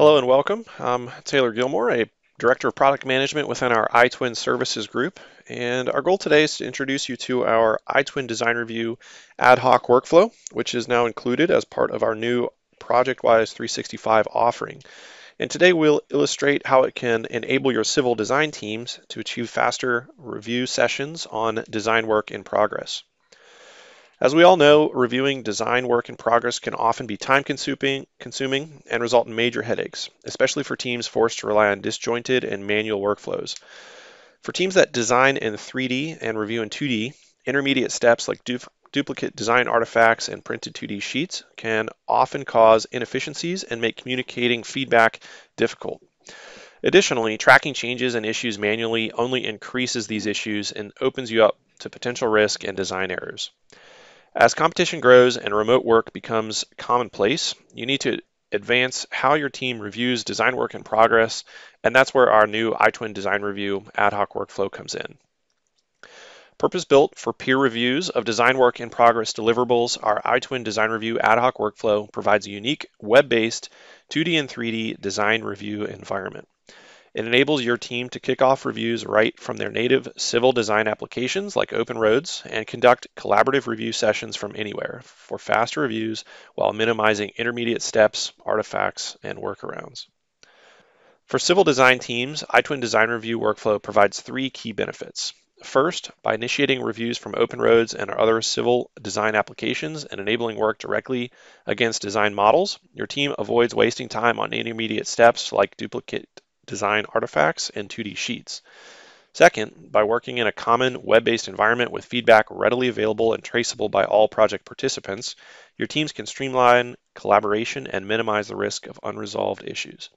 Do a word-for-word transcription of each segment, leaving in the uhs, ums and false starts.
Hello and welcome. I'm Taylor Gilmore, a Director of Product Management within our iTwin Services Group, and our goal today is to introduce you to our iTwin Design Review ad hoc workflow, which is now included as part of our new ProjectWise three sixty-five offering. And today we'll illustrate how it can enable your civil design teams to achieve faster review sessions on design work in progress. As we all know, reviewing design work in progress can often be time-consuming consuming, and result in major headaches, especially for teams forced to rely on disjointed and manual workflows. For teams that design in three D and review in two D, intermediate steps like du duplicate design artifacts and printed two D sheets can often cause inefficiencies and make communicating feedback difficult. Additionally, tracking changes and issues manually only increases these issues and opens you up to potential risk and design errors. As competition grows and remote work becomes commonplace, you need to advance how your team reviews design work in progress, and that's where our new iTwin Design Review ad hoc workflow comes in. Purpose-built for peer reviews of design work in progress deliverables, our iTwin Design Review ad hoc workflow provides a unique web-based two D and three D design review environment. It enables your team to kick off reviews right from their native civil design applications like OpenRoads and conduct collaborative review sessions from anywhere for faster reviews while minimizing intermediate steps, artifacts, and workarounds. For civil design teams, iTwin Design Review workflow provides three key benefits. First, by initiating reviews from OpenRoads and our other civil design applications and enabling work directly against design models, your team avoids wasting time on intermediate steps like duplicate design artifacts and two D sheets. Second, by working in a common web-based environment with feedback readily available and traceable by all project participants, your teams can streamline collaboration and minimize the risk of unresolved issues.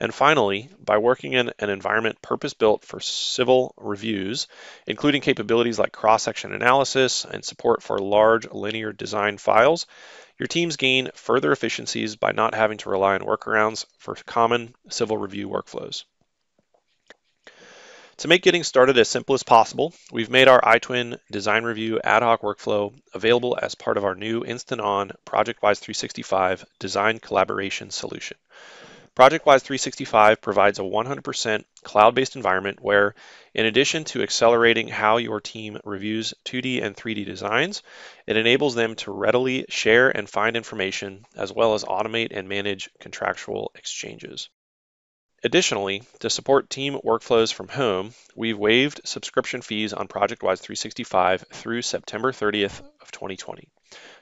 And finally, by working in an environment purpose-built for civil reviews, including capabilities like cross-section analysis and support for large linear design files, your teams gain further efficiencies by not having to rely on workarounds for common civil review workflows. To make getting started as simple as possible, we've made our iTwin Design Review ad hoc workflow available as part of our new instant-on ProjectWise three sixty-five design collaboration solution. ProjectWise three sixty-five provides a one hundred percent cloud-based environment where, in addition to accelerating how your team reviews two D and three D designs, it enables them to readily share and find information, as well as automate and manage contractual exchanges. Additionally, to support team workflows from home, we've waived subscription fees on ProjectWise three sixty-five through September thirtieth of twenty twenty.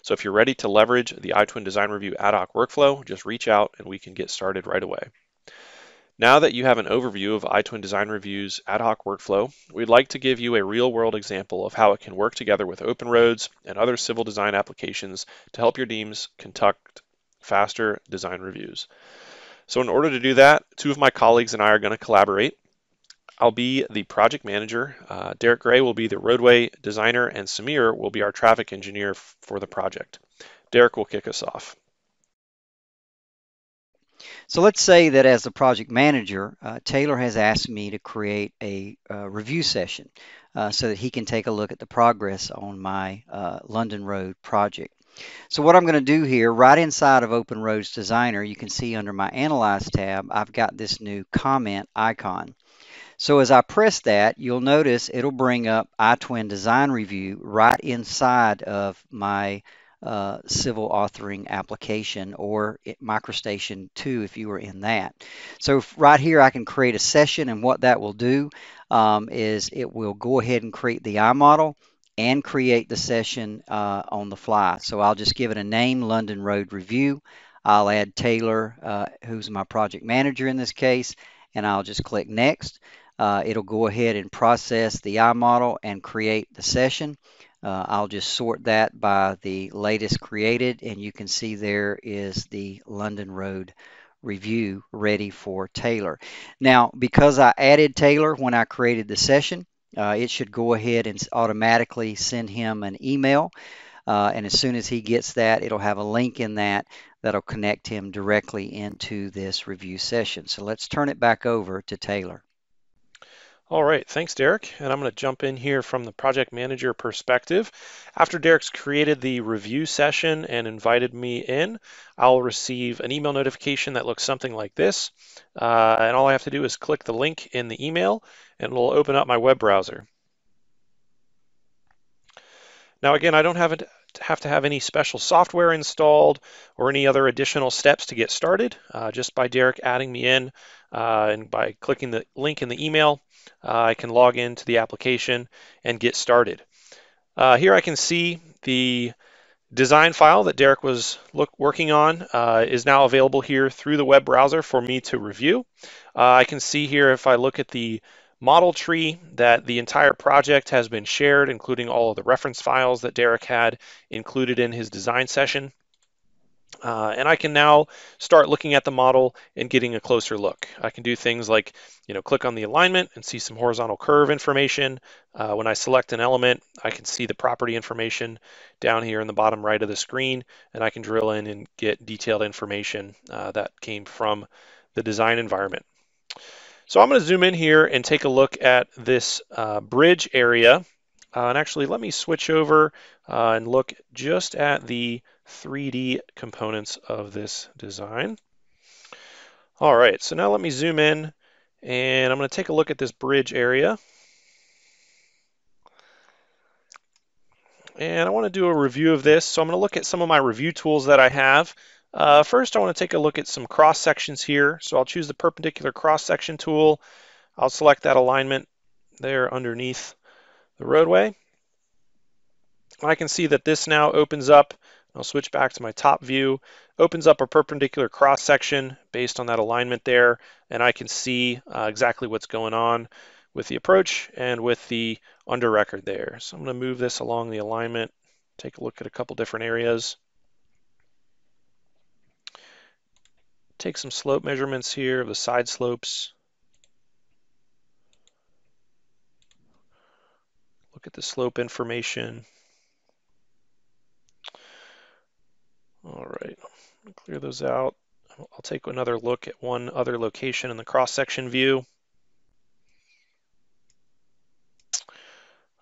So if you're ready to leverage the iTwin Design Review ad hoc workflow, just reach out and we can get started right away. Now that you have an overview of iTwin Design Review's ad hoc workflow, we'd like to give you a real-world example of how it can work together with OpenRoads and other civil design applications to help your teams conduct faster design reviews. So in order to do that, two of my colleagues and I are going to collaborate. I'll be the project manager, uh, Derek Gray will be the roadway designer, and Samir will be our traffic engineer for the project. Derek will kick us off. So let's say that as the project manager, uh, Taylor has asked me to create a uh, review session uh, so that he can take a look at the progress on my uh, London Road project. So what I'm going to do here, right inside of OpenRoads Designer, you can see under my Analyze tab, I've got this new comment icon. So as I press that, you'll notice it'll bring up iTwin Design Review right inside of my uh, civil authoring application, or MicroStation two if you were in that. So right here I can create a session, and what that will do um, is it will go ahead and create the iModel and create the session uh, on the fly. So I'll just give it a name, London Road Review. I'll add Taylor, uh, who's my project manager in this case, and I'll just click Next. Uh, it'll go ahead and process the iModel and create the session. Uh, I'll just sort that by the latest created, and you can see there is the London Road Review ready for Taylor. Now, because I added Taylor when I created the session, Uh, it should go ahead and automatically send him an email. Uh, and as soon as he gets that, it'll have a link in that that'll connect him directly into this review session. So let's turn it back over to Taylor. All right, thanks, Derek. And I'm going to jump in here from the project manager perspective. After Derek's created the review session and invited me in, I'll receive an email notification that looks something like this. Uh, and all I have to do is click the link in the email, and it'll open up my web browser. Now, again, I don't have it. have to have any special software installed or any other additional steps to get started, uh, just by Derek adding me in uh, and by clicking the link in the email, uh, I can log into the application and get started. Uh, here I can see the design file that Derek was look, working on uh, is now available here through the web browser for me to review. Uh, I can see here, if I look at the model tree, that the entire project has been shared, including all of the reference files that Derek had included in his design session. Uh, and I can now start looking at the model and getting a closer look. I can do things like, you know, click on the alignment and see some horizontal curve information. Uh, when I select an element, I can see the property information down here in the bottom right of the screen, and I can drill in and get detailed information uh, that came from the design environment. So I'm going to zoom in here and take a look at this uh, bridge area. Uh, and actually, let me switch over uh, and look just at the three D components of this design. All right, so now let me zoom in, and I'm going to take a look at this bridge area. And I want to do a review of this, so I'm going to look at some of my review tools that I have. Uh, first, I want to take a look at some cross sections here. So I'll choose the perpendicular cross section tool. I'll select that alignment there underneath the roadway. I can see that this now opens up. I'll switch back to my top view. Opens up a perpendicular cross section based on that alignment there. And I can see uh, exactly what's going on with the approach and with the under record there. So I'm going to move this along the alignment, take a look at a couple different areas. Take some slope measurements here of the side slopes. Look at the slope information. All right, I'll clear those out. I'll take another look at one other location in the cross-section view.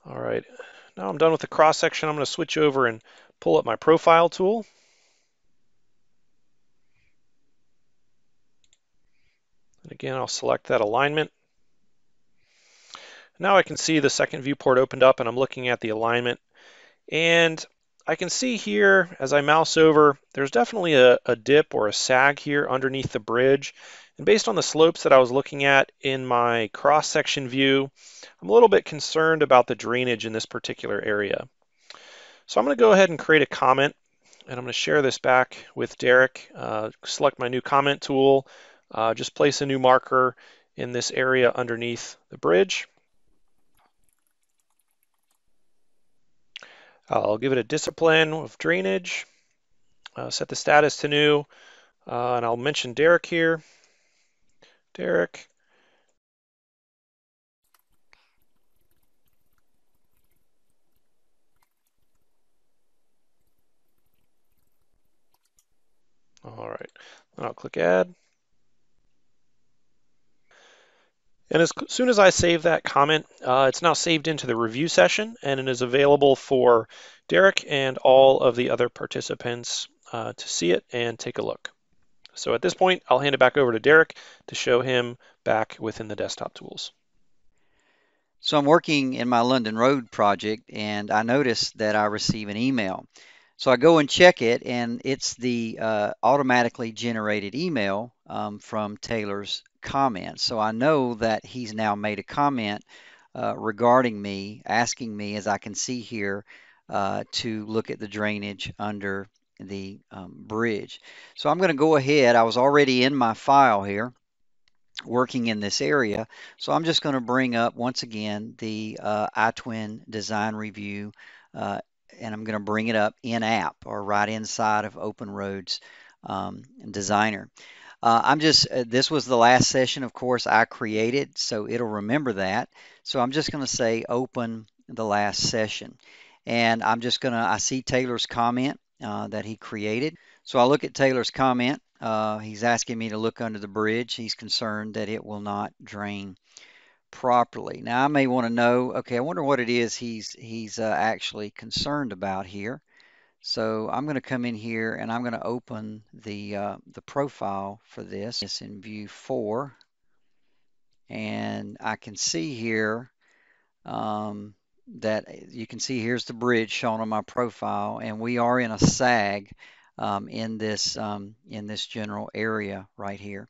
All right, now I'm done with the cross-section. I'm going to switch over and pull up my profile tool. Again, I'll select that alignment. Now I can see the second viewport opened up, and I'm looking at the alignment. And I can see here, as I mouse over, there's definitely a, a dip or a sag here underneath the bridge. And based on the slopes that I was looking at in my cross-section view, I'm a little bit concerned about the drainage in this particular area. So I'm going to go ahead and create a comment, and I'm going to share this back with Derek. Uh, select my new comment tool. Uh, just place a new marker in this area underneath the bridge. I'll give it a discipline of drainage, uh, set the status to new, uh, and I'll mention Derek here. Derek. All right, then I'll click add. And as soon as I save that comment, uh, it's now saved into the review session, and it is available for Derek and all of the other participants uh, to see it and take a look. So at this point, I'll hand it back over to Derek to show him back within the desktop tools. So I'm working in my London Road project, and I notice that I receive an email. So I go and check it, and it's the uh, automatically generated email um, from Taylor's comment. So I know that he's now made a comment uh, regarding me, asking me, as I can see here, uh, to look at the drainage under the um, bridge. So I'm going to go ahead. I was already in my file here working in this area. So I'm just going to bring up, once again, the uh, iTwin Design Review, uh, and I'm going to bring it up in-app or right inside of OpenRoads um, Designer. Uh, I'm just, uh, this was the last session, of course, I created, so it'll remember that. So I'm just going to say open the last session. And I'm just going to, I see Taylor's comment uh, that he created. So I look at Taylor's comment. Uh, he's asking me to look under the bridge. He's concerned that it will not drain properly. Now I may want to know, okay, I wonder what it is he's he's uh, actually concerned about here. So I'm going to come in here and I'm going to open the uh, the profile for this. It's in view four, and I can see here um, that you can see here's the bridge shown on my profile, and we are in a sag um, in this um, in this general area right here.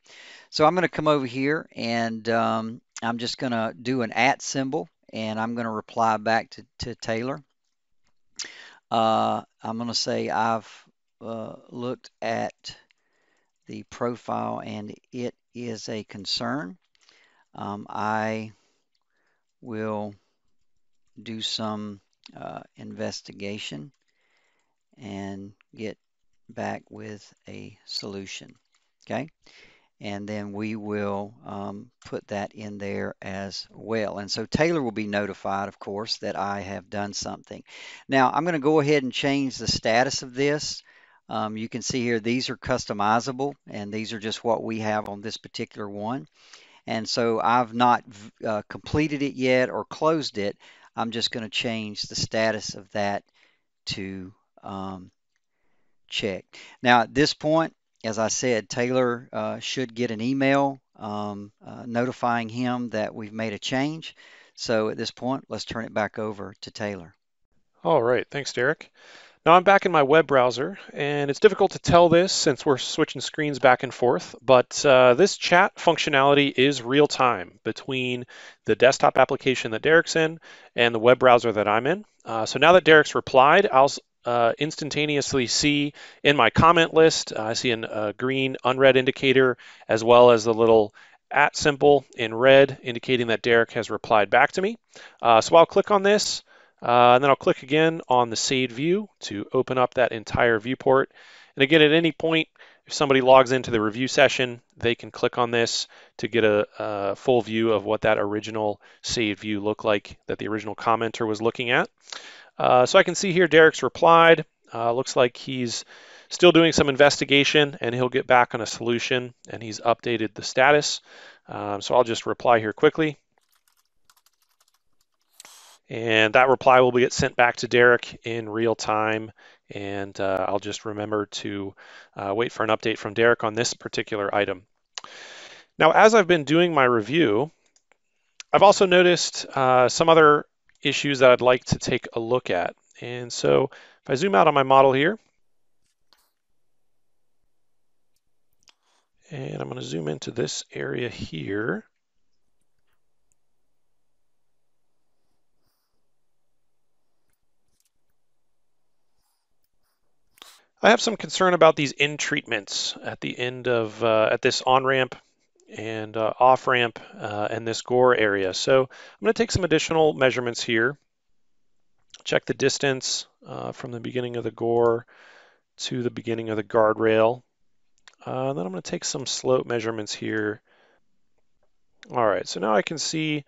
So I'm going to come over here and um, I'm just going to do an at symbol, and I'm going to reply back to, to Taylor. Uh, I'm going to say I've uh, looked at the profile and it is a concern. Um, I will do some uh, investigation and get back with a solution. Okay. And then we will um, put that in there as well. And so Taylor will be notified, of course, that I have done something. Now, I'm going to go ahead and change the status of this. Um, you can see here, these are customizable, and these are just what we have on this particular one. And so I've not uh, completed it yet or closed it. I'm just going to change the status of that to um, check. Now, at this point, as I said, Taylor uh, should get an email um, uh, notifying him that we've made a change. So at this point, let's turn it back over to Taylor. All right, thanks, Derek. Now I'm back in my web browser, and it's difficult to tell this since we're switching screens back and forth, but uh, this chat functionality is real time between the desktop application that Derek's in and the web browser that I'm in. Uh, so now that Derek's replied, I'll Uh, instantaneously see in my comment list, uh, I see a uh, green unread indicator as well as the little at symbol in red indicating that Derek has replied back to me. Uh, so I'll click on this uh, and then I'll click again on the saved view to open up that entire viewport. And again, at any point, if somebody logs into the review session, they can click on this to get a, a full view of what that original saved view looked like that the original commenter was looking at. Uh, so I can see here Derek's replied. Uh, looks like he's still doing some investigation, and he'll get back on a solution, and he's updated the status. Um, so I'll just reply here quickly. And that reply will get sent back to Derek in real time, and uh, I'll just remember to uh, wait for an update from Derek on this particular item. Now, as I've been doing my review, I've also noticed uh, some other issues that I'd like to take a look at. And so if I zoom out on my model here, and I'm going to zoom into this area here. I have some concern about these end treatments at the end of, uh, at this on-ramp and uh, off-ramp uh, and this gore area. So I'm going to take some additional measurements here, check the distance uh, from the beginning of the gore to the beginning of the guardrail. Uh, then I'm going to take some slope measurements here. All right, so now I can see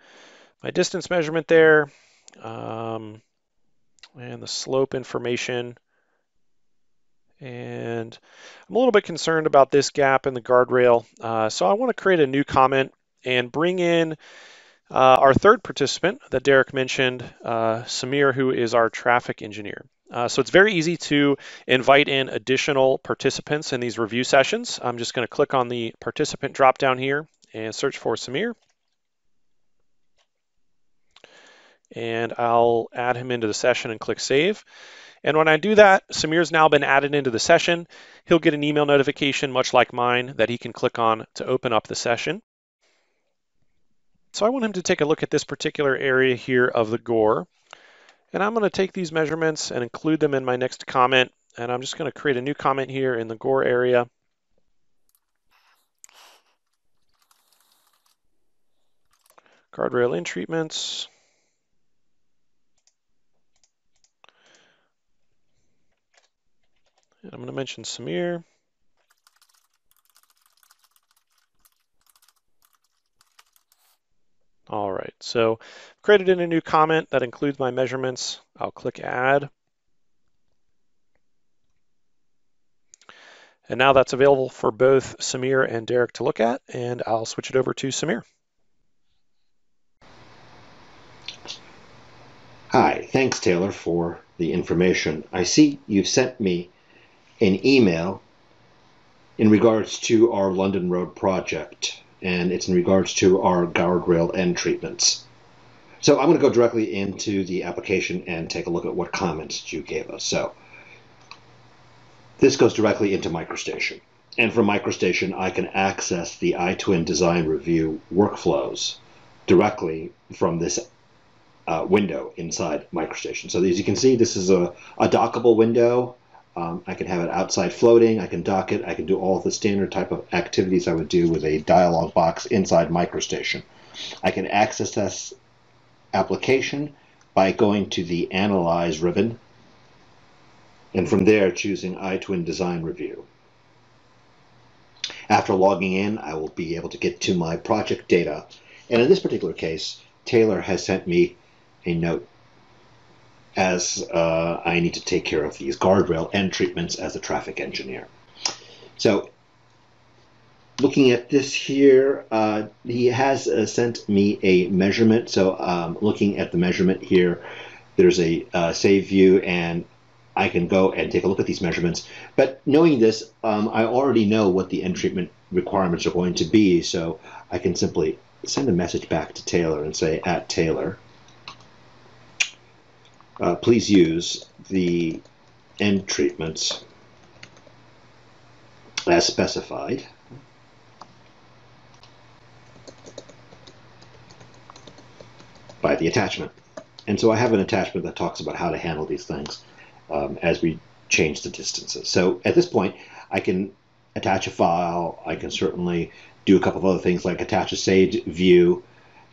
my distance measurement there um, and the slope information. And I'm a little bit concerned about this gap in the guardrail. Uh, so I want to create a new comment and bring in uh, our third participant that Derek mentioned, uh, Samir, who is our traffic engineer. Uh, so it's very easy to invite in additional participants in these review sessions. I'm just going to click on the participant drop down here and search for Samir. And I'll add him into the session and click save. And when I do that, Samir's now been added into the session. He'll get an email notification, much like mine, that he can click on to open up the session. So I want him to take a look at this particular area here of the gore. And I'm going to take these measurements and include them in my next comment. And I'm just going to create a new comment here in the gore area. Guardrail in treatments. I'm going to mention Samir. All right, so I've created in a new comment that includes my measurements. I'll click Add. And now that's available for both Samir and Derek to look at, and I'll switch it over to Samir. Hi, thanks Taylor for the information. I see you've sent me an email in regards to our London Road project, and it's in regards to our guardrail end treatments. So I'm going to go directly into the application and take a look at what comments you gave us. So this goes directly into MicroStation. And from MicroStation, I can access the iTwin Design Review workflows directly from this Uh, window inside MicroStation. So as you can see, this is a, a dockable window. Um, I can have it outside floating, I can dock it, I can do all the standard type of activities I would do with a dialog box inside MicroStation. I can access this application by going to the Analyze ribbon, and from there choosing iTwin Design Review. After logging in, I will be able to get to my project data, and in this particular case, Taylor has sent me a note as uh, I need to take care of these guardrail end treatments as a traffic engineer. So looking at this here, uh, he has uh, sent me a measurement. So um, looking at the measurement here, there's a uh, save view, and I can go and take a look at these measurements. But knowing this, um, I already know what the end treatment requirements are going to be, so I can simply send a message back to Taylor and say, at Taylor, Uh, please use the end treatments as specified. By the attachment. And so I have an attachment that talks about how to handle these things um, as we change the distances. So at this point, I can attach a file. I can certainly do a couple of other things like attach a saved view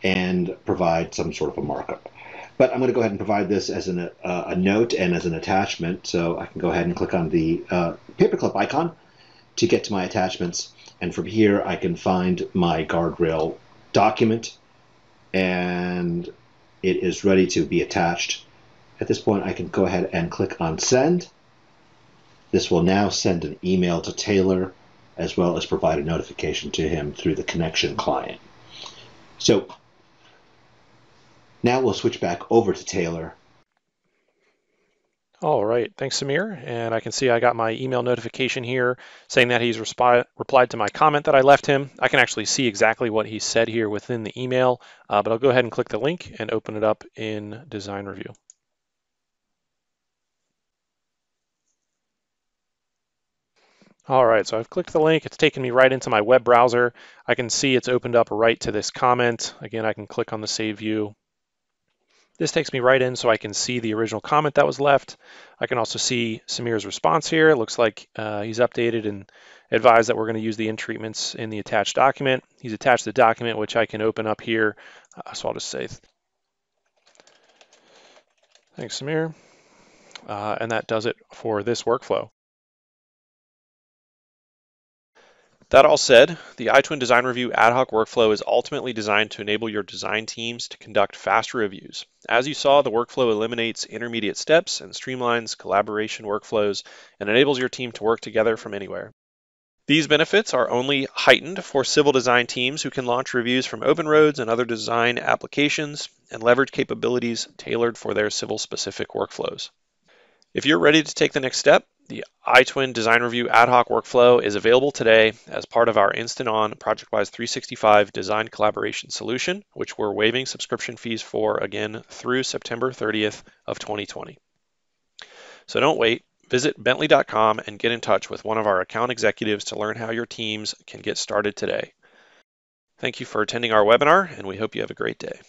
and provide some sort of a markup. But I'm going to go ahead and provide this as an, uh, a note and as an attachment. So I can go ahead and click on the uh, paperclip icon to get to my attachments. And from here, I can find my guardrail document, and it is ready to be attached. At this point, I can go ahead and click on send. This will now send an email to Taylor, as well as provide a notification to him through the connection client. So now we'll switch back over to Taylor. All right, thanks Samir. And I can see I got my email notification here saying that he's replied to my comment that I left him. I can actually see exactly what he said here within the email, uh, but I'll go ahead and click the link and open it up in Design Review. All right, so I've clicked the link. It's taken me right into my web browser. I can see it's opened up right to this comment. Again, I can click on the Save View. This takes me right in so I can see the original comment that was left. I can also see Samir's response here. It looks like uh, he's updated and advised that we're going to use the end treatments in the attached document. He's attached the document, which I can open up here. Uh, so I'll just say, thanks, Samir. Uh, and that does it for this workflow. That all said, the iTwin Design Review ad hoc workflow is ultimately designed to enable your design teams to conduct faster reviews. As you saw, the workflow eliminates intermediate steps and streamlines collaboration workflows and enables your team to work together from anywhere. These benefits are only heightened for civil design teams who can launch reviews from OpenRoads and other design applications and leverage capabilities tailored for their civil-specific workflows. If you're ready to take the next step, the iTwin Design Review ad hoc workflow is available today as part of our instant-on ProjectWise three sixty-five design collaboration solution, which we're waiving subscription fees for, again, through September thirtieth of twenty twenty. So don't wait. Visit Bentley dot com and get in touch with one of our account executives to learn how your teams can get started today. Thank you for attending our webinar, and we hope you have a great day.